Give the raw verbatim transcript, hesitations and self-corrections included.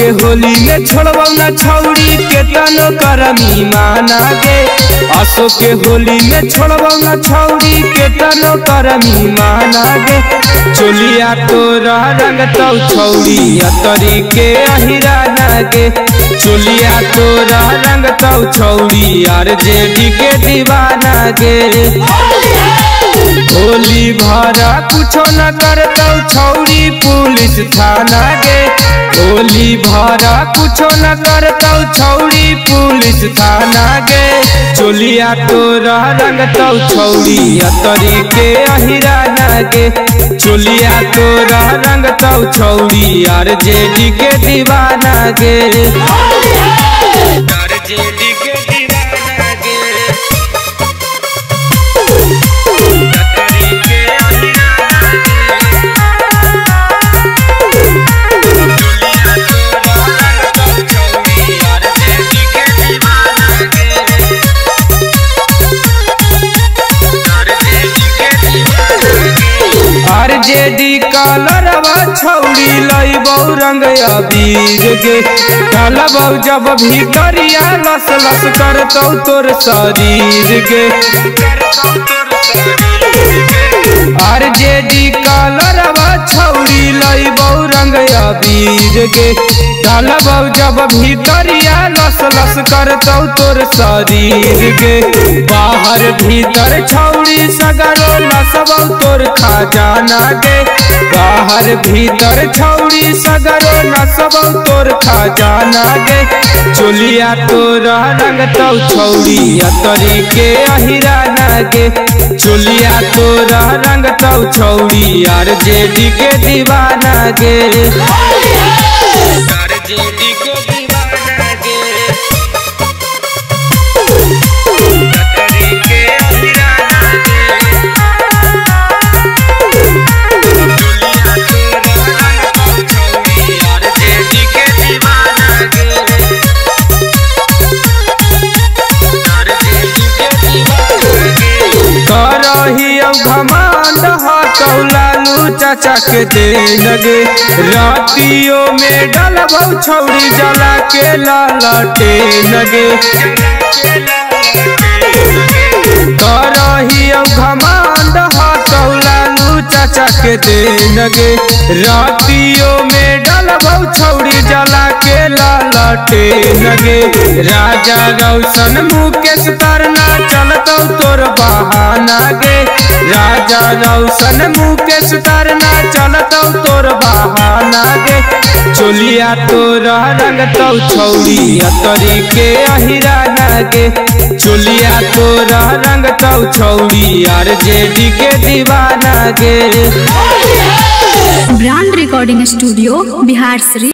के होली में छोड़ब ना छौरी के तनो करमी माना गे। आसो के होली में छोड़ब ना छौरी के तनो करमी माना गे। चोलिया तोरा रंग तौ छौरी अतरी के अहिरा नागे। चोलिया तोरा रंग तौ छौरी आरजेडी के दीवाना गे। होली भरा कुछो न करतौ छौरी पुलिस थाना गे। होली भरा कुछो न करतौ छौरी पुलिस थाना गे। चोलिया तोरा रंगतौ छौरी अतरी के अहिरा नागे। चोलिया तोरा रंगतौ छौरी आरजेडी के दीवाना गे। आरजेडी के दीवाना गे। आरजेडी कलरवा छौरी लइबौ रंग अबीर गे। कलबौ जब भी करिया लस लस करतौ तोर शरीर गे। आरजेडी कलरवा छौरी लइबौ रंग अबीर गे। कलबौ जब भी करिया लस लस करतौ तोर शरीर गे। बाहर भीतर छौरी सगरो लसबौ तोर खजाना गे। बाहर भीतर छौरी सगरो नसबौ तोर खजाना गे। चोलिया तोरा रंगतौ छौरी अतरी के अहिरा नागे। चोलिया तोरा रंगतौ छौरी आरजेडी के दीवाना गे। आरजेडी के दीवाना गे। घमंड हतौ लालू चाचा के देह गे। रातियों में डलबौ छौरी जला के लालटे लगे। करहियौ घमंड हतौ लालू चाचा के देह गे। रातियों में डलबौ छौरी जला के लालटे लगे। राजा रौशन मुकेश करना चलतौ तोर बहाना गे। राजा रौशन मुकेश करना चलतौ तोर बहाना गे। चोलिया तोरा रंगतौ छौरी अतरी के अहिरा नागे। चोलिया तोरा रंगतौ छौरी आरजेडी के दीवाना गे। Brand recording studio Bihar Shri.